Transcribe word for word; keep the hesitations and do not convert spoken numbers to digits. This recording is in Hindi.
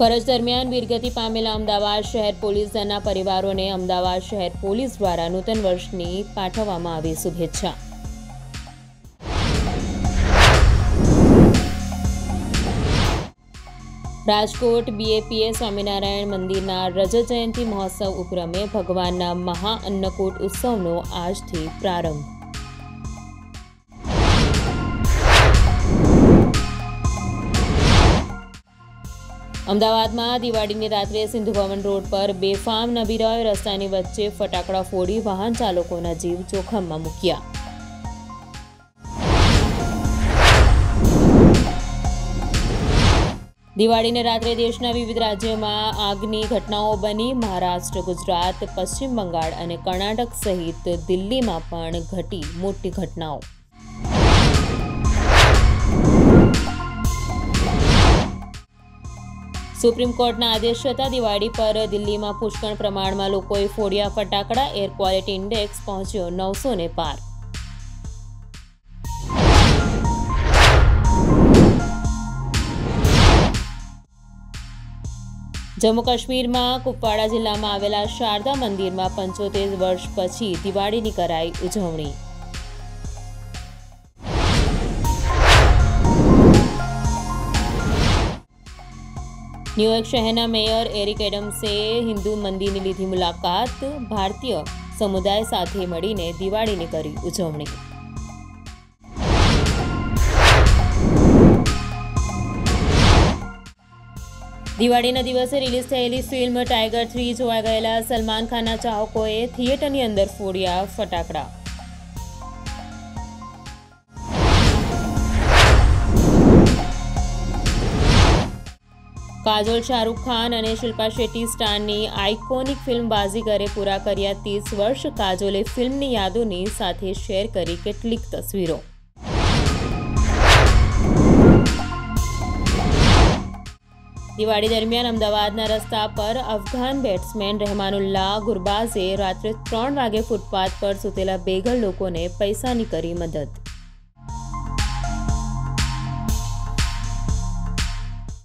ફરજ દરમિયાન વીરગતિ પામેલા અમદાવાદ શહેર પોલીસ દળના પરિવારોને અમદાવાદ શહેર પોલીસ દ્વારા નૂતન વર્ષની પાઠવવામાં આવી શુભેચ્છા। રાજકોટ બીએપીએ સ્વામિનારાયણ મંદિરના રજત જયંતિ મહોત્સવ ઉપક્રમે ભગવાનના મહાઅન્નકૂટ ઉત્સવનો આજથી પ્રારંભ। अमदावाद में दिवाड़ी ने रात्रे सिंधु भवन रोड पर बेफाम नबीराओए रस्तानी वच्चे फटाकड़ा फोड़ी वाहन चालकोना जीव जोखम में मूक्या। दिवाड़ी ने रात्रे देशना विविध राज्यों में आगनी घटनाओं बनी। महाराष्ट्र, गुजरात, पश्चिम बंगाल और कर्नाटक सहित दिल्ली में पण घटी मोटी घटनाओं। सुप्रीम कोर्टना आदेश छता दिवाड़ी पर दिल्ली में पुष्कळ प्रमाण में लोगोए फोड़िया फटाकड़ा। एर क्वॉलिटी इंडेक्स पहुंचो नौ सौ ने पार। जम्मू काश्मीर में कुपवाड़ा जिला में आवेला शारदा मंदिर में पंचोतेर वर्ष पछी दिवाड़ी नी कराई उजवणी। न्यूयॉर्क शहरना मेयर एरिक एडम्से हिंदू मंदिर ने लीधी मुलाकात। भारतीय समुदाय साथे मळीने दिवाड़ी ने करी उजवणी। दिवाड़ी ना दिवसे रिलीज थयेली फिल्म टाइगर थ्री जोवा गयेला सलमान खानना चाहकोए थिएटर नी अंदर फोड़िया फटाकड़ा। काजोल, शाहरुख खान और शिल्पा शेट्टी स्टार की आइकॉनिक फिल्म बाजीगरे पूरा कर्या तीस वर्ष। काजोले फिल्म की यादों ने साथ शेर करी केटलीक तस्वीरों। दिवाड़ी दरमियान अमदावादना रस्ता पर अफगान बेट्समेन रहमानुल्लाह गुरबाजे रात्रे त्रण वागे फूटपाथ पर सुतेला बेघर लोगों ने पैसा की करी मदद।